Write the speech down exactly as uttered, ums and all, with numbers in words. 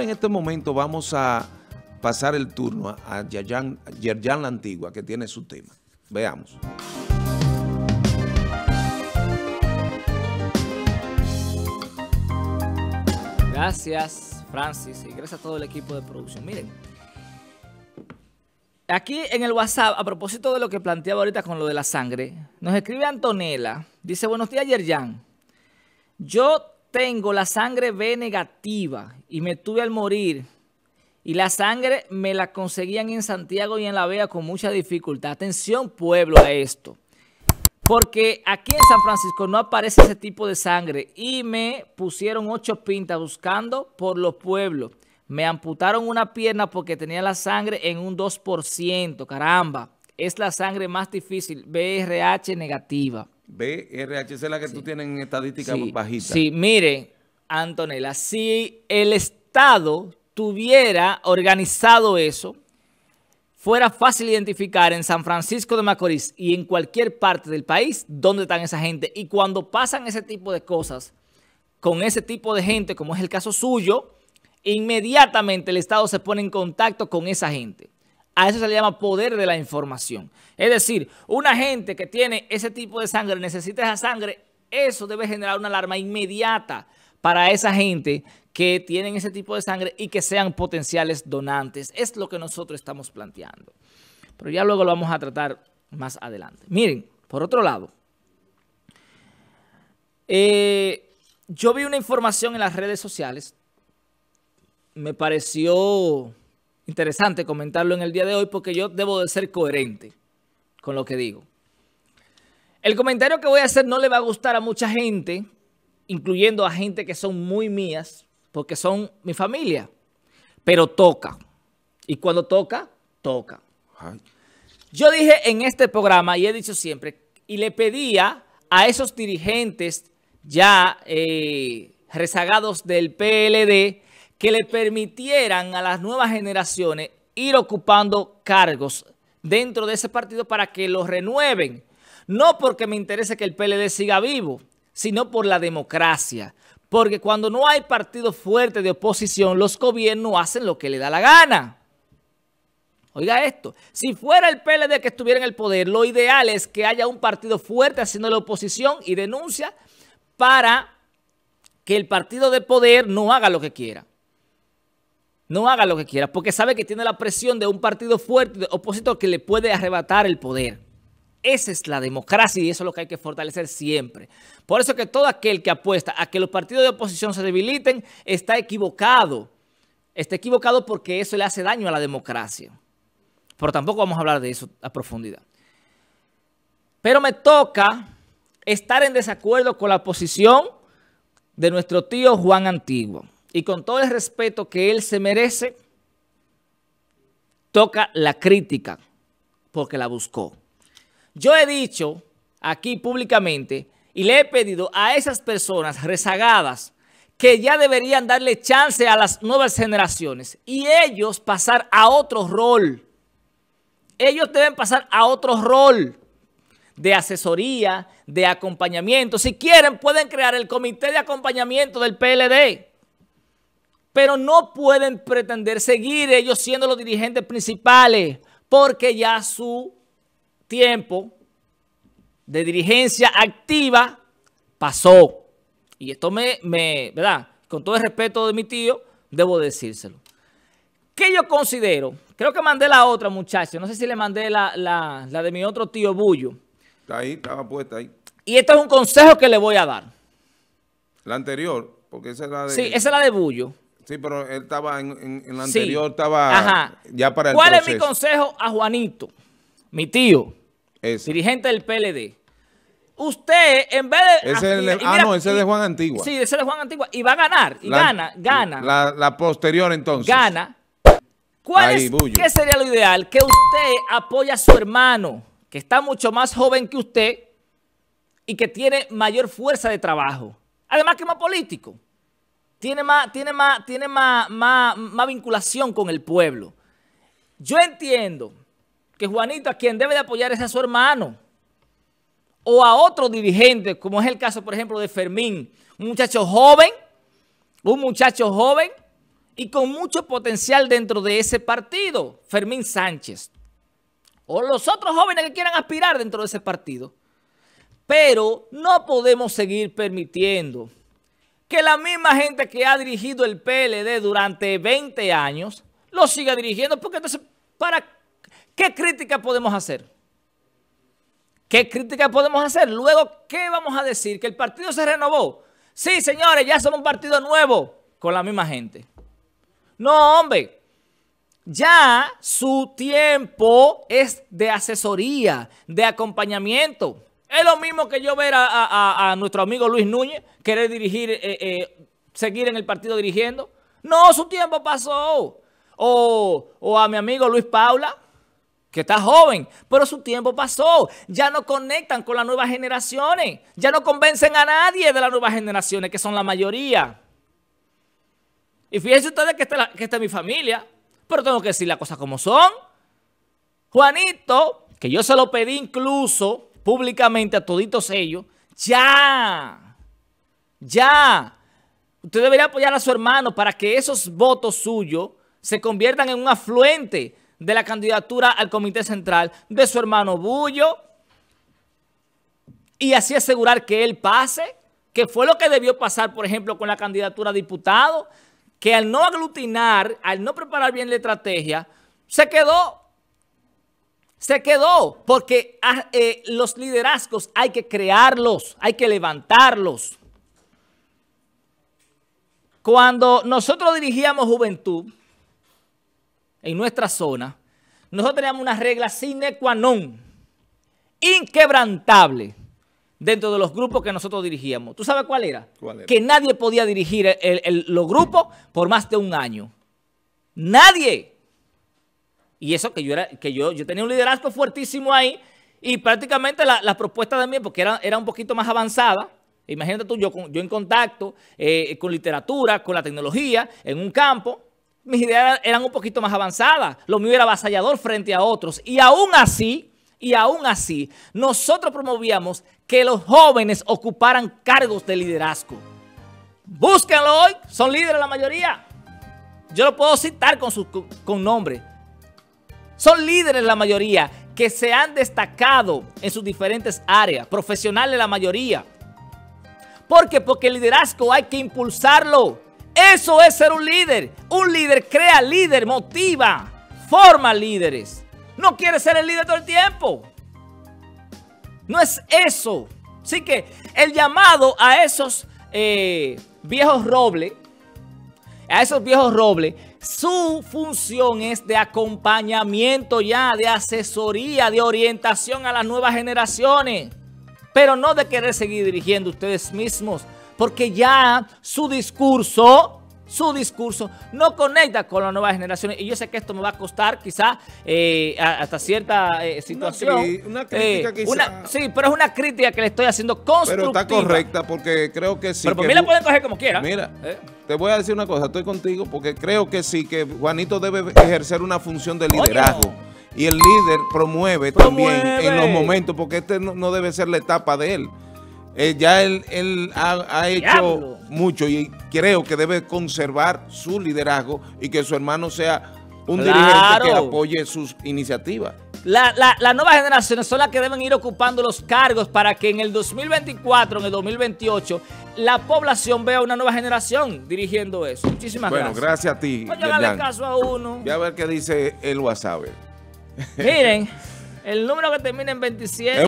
En este momento vamos a pasar el turno a Yerjan, Yerjan la Antigua, que tiene su tema. Veamos. Gracias, Francis, y gracias a todo el equipo de producción. Miren, aquí en el WhatsApp, a propósito de lo que planteaba ahorita con lo de la sangre, nos escribe Antonella, dice, buenos días, Yerjan. Yo tengo la sangre B negativa y me tuve al morir, y la sangre me la conseguían en Santiago y en La Vega con mucha dificultad. Atención, pueblo, a esto. Porque aquí en San Francisco no aparece ese tipo de sangre y me pusieron ocho pintas buscando por los pueblos. Me amputaron una pierna porque tenía la sangre en un dos por ciento. Caramba, es la sangre más difícil, B R H negativa. B R H es la que sí. Tú tienes en estadística sí, bajita. Sí, mire, Antonella, si el Estado tuviera organizado eso, fuera fácil identificar en San Francisco de Macorís y en cualquier parte del país dónde están esa gente. Y cuando pasan ese tipo de cosas con ese tipo de gente, como es el caso suyo, inmediatamente el Estado se pone en contacto con esa gente. A eso se le llama poder de la información. Es decir, una gente que tiene ese tipo de sangre, necesita esa sangre, eso debe generar una alarma inmediata para esa gente que tienen ese tipo de sangre y que sean potenciales donantes. Es lo que nosotros estamos planteando. Pero ya luego lo vamos a tratar más adelante. Miren, por otro lado, eh, yo vi una información en las redes sociales. Me pareció interesante comentarlo en el día de hoy porque yo debo de ser coherente con lo que digo. El comentario que voy a hacer no le va a gustar a mucha gente, incluyendo a gente que son muy mías, porque son mi familia, pero toca. Y cuando toca, toca. Yo dije en este programa, y he dicho siempre, y le pedía a esos dirigentes ya eh, rezagados del P L D que le permitieran a las nuevas generaciones ir ocupando cargos dentro de ese partido para que los renueven. No porque me interese que el P L D siga vivo, sino por la democracia. Porque cuando no hay partido fuerte de oposición, los gobiernos hacen lo que le da la gana. Oiga esto, si fuera el P L D que estuviera en el poder, lo ideal es que haya un partido fuerte haciendo la oposición y denuncia para que el partido de poder no haga lo que quiera. No haga lo que quiera, porque sabe que tiene la presión de un partido fuerte de opositor que le puede arrebatar el poder. Esa es la democracia y eso es lo que hay que fortalecer siempre. Por eso que todo aquel que apuesta a que los partidos de oposición se debiliten está equivocado. Está equivocado porque eso le hace daño a la democracia. Pero tampoco vamos a hablar de eso a profundidad. Pero me toca estar en desacuerdo con la posición de nuestro tío Juan Antigua. Y con todo el respeto que él se merece, toca la crítica porque la buscó. Yo he dicho aquí públicamente y le he pedido a esas personas rezagadas que ya deberían darle chance a las nuevas generaciones y ellos pasar a otro rol. Ellos deben pasar a otro rol de asesoría, de acompañamiento. Si quieren, pueden crear el comité de acompañamiento del P L D. Pero no pueden pretender seguir ellos siendo los dirigentes principales porque ya su tiempo de dirigencia activa pasó. Y esto me, me, ¿verdad? Con todo el respeto de mi tío, debo decírselo. ¿Qué yo considero? Creo que mandé la otra, muchacho. No sé si le mandé la, la, la de mi otro tío Bullo. Está ahí, estaba puesta ahí. Y esto es un consejo que le voy a dar. La anterior, porque esa es la de... Sí, esa es la de Bullo. Sí, pero él estaba en, en, en la anterior, sí. Estaba Ajá. ya para el ¿Cuál proceso? Es mi consejo a Juanito? Mi tío, ese. Dirigente del P L D. Usted, en vez de... Ese es el, y, ah, mira, no, ese es de Juan Antigua. Sí, ese es de Juan Antigua. Y va a ganar, y la, gana, gana. La, la posterior, entonces. Gana. ¿Cuál Ahí, es, ¿Qué sería lo ideal? Que usted apoye a su hermano, que está mucho más joven que usted y que tiene mayor fuerza de trabajo. Además que es más político. Tiene más, tiene más, tiene más, más, más vinculación con el pueblo. Yo entiendo que Juanito a quien debe de apoyar es a su hermano o a otro dirigente, como es el caso, por ejemplo, de Fermín, un muchacho joven, un muchacho joven y con mucho potencial dentro de ese partido, Fermín Sánchez, o los otros jóvenes que quieran aspirar dentro de ese partido. Pero no podemos seguir permitiendo que la misma gente que ha dirigido el P L D durante veinte años lo siga dirigiendo, porque entonces, ¿para qué crítica podemos hacer? ¿Qué crítica podemos hacer? Luego, ¿qué vamos a decir? ¿Que el partido se renovó? Sí, señores, ya son un partido nuevo con la misma gente. No, hombre. Ya su tiempo es de asesoría, de acompañamiento. Es lo mismo que yo ver a, a, a nuestro amigo Luis Núñez querer dirigir, eh, eh, seguir en el partido dirigiendo. No, su tiempo pasó. O, o a mi amigo Luis Paula, que está joven, pero su tiempo pasó. Ya no conectan con las nuevas generaciones. Ya no convencen a nadie de las nuevas generaciones, que son la mayoría. Y fíjense ustedes que esta, la, que esta es mi familia, pero tengo que decir las cosas como son. Juanito, que yo se lo pedí incluso públicamente a toditos ellos, ya, ya, usted debería apoyar a su hermano para que esos votos suyos se conviertan en un afluente de la candidatura al Comité Central de su hermano Bullo, y así asegurar que él pase, que fue lo que debió pasar, por ejemplo, con la candidatura a diputado, que al no aglutinar, al no preparar bien la estrategia, se quedó. Se quedó, porque eh, los liderazgos hay que crearlos, hay que levantarlos. Cuando nosotros dirigíamos juventud en nuestra zona, nosotros teníamos una regla sine qua non, inquebrantable, dentro de los grupos que nosotros dirigíamos. ¿Tú sabes cuál era? ¿Cuál era? Que nadie podía dirigir el, el, el, los grupos por más de un año. Nadie. Y eso que yo era, que yo, yo tenía un liderazgo fuertísimo ahí, y prácticamente la, la propuesta de mí, porque era, era un poquito más avanzada, imagínate tú, yo, yo en contacto eh, con literatura, con la tecnología, en un campo, mis ideas eran un poquito más avanzadas, lo mío era avasallador frente a otros, y aún así, y aún así, nosotros promovíamos que los jóvenes ocuparan cargos de liderazgo. Búsquenlo hoy, son líderes la mayoría, yo lo puedo citar con, su, con nombre. Son líderes la mayoría que se han destacado en sus diferentes áreas, profesionales la mayoría. ¿Por qué? Porque el liderazgo hay que impulsarlo. Eso es ser un líder. Un líder crea líder, motiva, forma líderes. No quiere ser el líder todo el tiempo. No es eso. Así que el llamado a esos eh, viejos robles, a esos viejos robles, su función es de acompañamiento ya, de asesoría, de orientación a las nuevas generaciones. Pero no de querer seguir dirigiendo ustedes mismos, porque ya su discurso, su discurso no conecta con las nuevas generaciones. Y yo sé que esto me va a costar quizá eh, hasta cierta eh, situación. Una, una crítica eh, quizá. Una, sí, pero es una crítica que le estoy haciendo constructiva. Pero está correcta, porque creo que sí. Pero por mí la pueden coger como quieran. Mira, eh. te voy a decir una cosa, estoy contigo, porque creo que sí, que Juanito debe ejercer una función de liderazgo. Oye. Y el líder promueve, promueve también en los momentos, porque este no, no debe ser la etapa de él. Eh, ya él, él ha, ha hecho Diablo. mucho, y creo que debe conservar su liderazgo y que su hermano sea un claro. dirigente que apoye sus iniciativas. La, la, las nuevas generaciones son las que deben ir ocupando los cargos para que en el dos mil veinticuatro, en el dos mil veintiocho, la población vea una nueva generación dirigiendo eso. Muchísimas bueno, gracias. Bueno, gracias a ti. Voy a darle caso a uno. Voy a ver qué dice el WhatsApp. Miren, el número que termina en veintisiete.